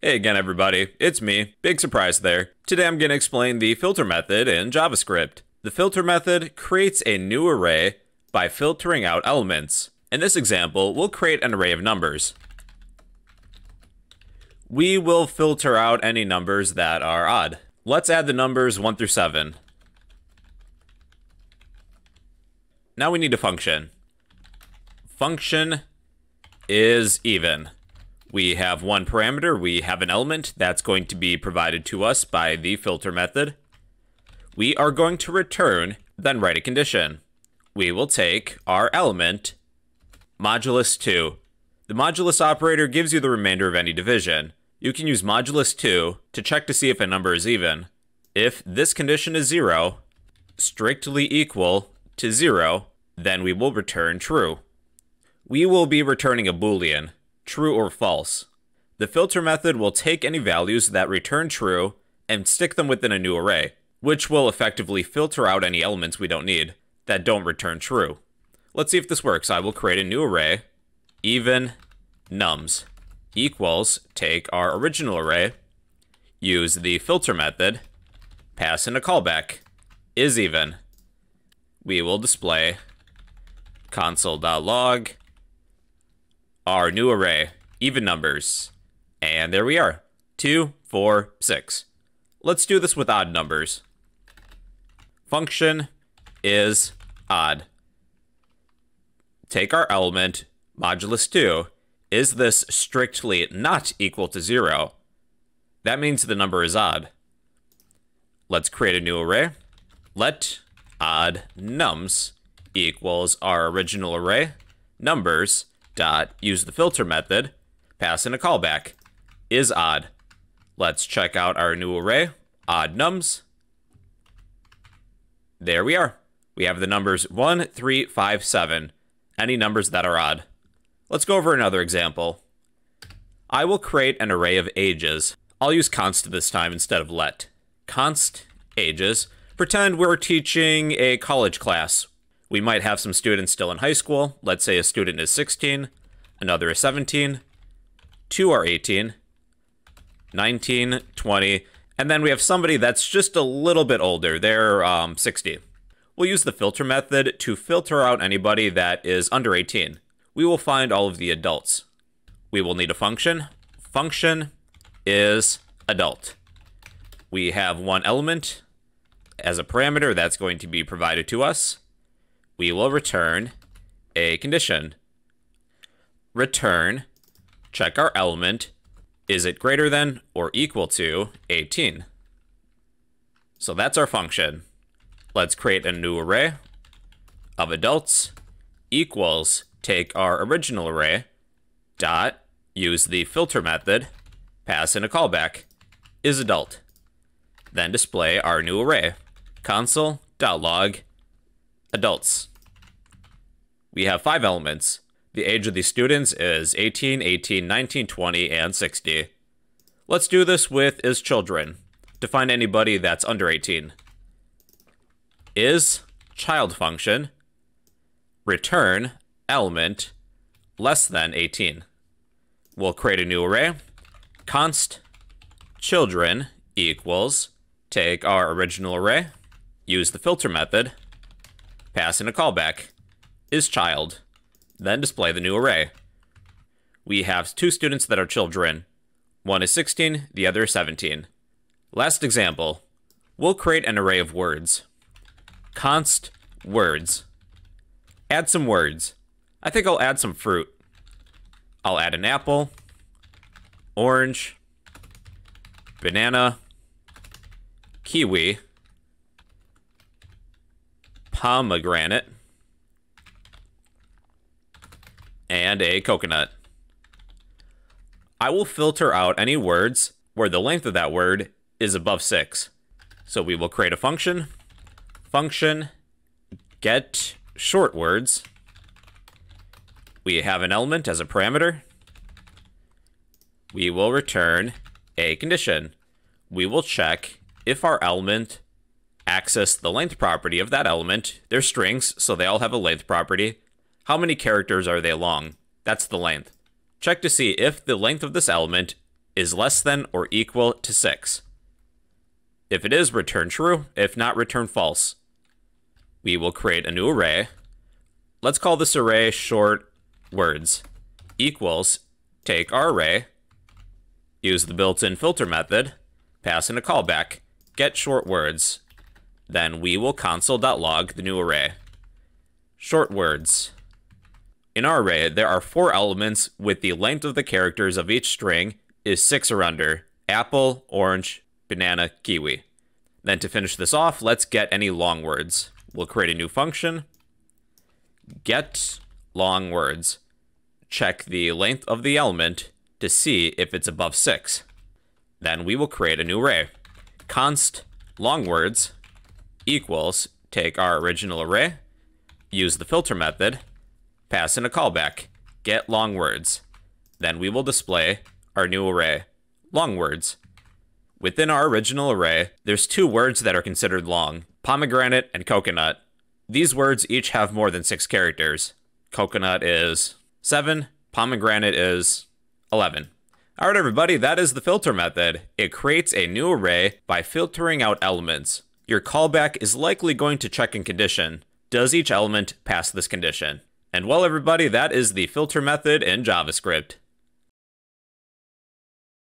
Hey again everybody, it's me, big surprise there. Today I'm going to explain the filter method in JavaScript. The filter method creates a new array by filtering out elements. In this example, we'll create an array of numbers. We will filter out any numbers that are odd. Let's add the numbers 1 through 7. Now we need a function. Function is even. We have one parameter, we have an element that's going to be provided to us by the filter method. We are going to return, then write a condition. We will take our element, modulus 2. The modulus operator gives you the remainder of any division. You can use modulus 2 to check to see if a number is even. If this condition is 0, strictly equal to 0, then we will return true. We will be returning a Boolean. True or false. The filter method will take any values that return true and stick them within a new array, which will effectively filter out any elements we don't need that don't return true. Let's see if this works. I will create a new array, even nums equals, take our original array, use the filter method, pass in a callback, is even. We will display console.log our new array, even numbers. And there we are, 2, 4, 6. Let's do this with odd numbers. Function is odd. Take our element, modulus 2. Is this strictly not equal to 0? That means the number is odd. Let's create a new array. Let odd nums equals our original array, numbers, dot, use the filter method, pass in a callback, is odd. Let's check out our new array, odd nums. There we are. We have the numbers 1, 3, 5, 7, any numbers that are odd. Let's go over another example. I will create an array of ages. I'll use const this time instead of let. Const ages. Pretend we're teaching a college class. We might have some students still in high school. Let's say a student is 16, another is 17, 2 are 18, 19, 20, and then we have somebody that's just a little bit older. They're 60. We'll use the filter method to filter out anybody that is under 18. We will find all of the adults. We will need a function. Function is adult. We have one element as a parameter that's going to be provided to us. We will return a condition. Return, check our element, is it greater than or equal to 18? So that's our function. Let's create a new array of adults equals, take our original array, dot, use the filter method, pass in a callback, is adult. Then display our new array, console.log adults. We have 5 elements. The age of these students is 18, 18, 19, 20, and 60. Let's do this with is children to find anybody that's under 18. Is child function, return element less than 18. We'll create a new array, const children equals, take our original array, use the filter method, pass in a callback, is child, then display the new array. We have 2 students that are children. One is 16, the other is 17. Last example, we'll create an array of words. Const words. Add some words. I think I'll add some fruit. I'll add an apple, orange, banana, kiwi, pomegranate, and a coconut. I will filter out any words where the length of that word is above 6. So we will create a function, function get short words. We have an element as a parameter. We will return a condition. We will check if our element access the length property of that element. They're strings, so they all have a length property. How many characters are they long? That's the length. Check to see if the length of this element is less than or equal to 6. If it is, return true. If not, return false. We will create a new array. Let's call this array short words. Equals, take our array, use the built-in filter method, pass in a callback, get short words. Then we will console.log the new array. Short words. In our array, there are 4 elements with the length of the characters of each string is 6 or under. Apple, orange, banana, kiwi. Then to finish this off, let's get any long words. We'll create a new function, get long words. Check the length of the element to see if it's above 6. Then we will create a new array. Const long words equals, take our original array, use the filter method, pass in a callback, get long words. Then we will display our new array, long words. Within our original array, there's 2 words that are considered long, pomegranate and coconut. These words each have more than 6 characters. Coconut is 7, pomegranate is 11. All right, everybody, that is the filter method. It creates a new array by filtering out elements. Your callback is likely going to check in condition. Does each element pass this condition? And well, everybody, that is the filter method in JavaScript.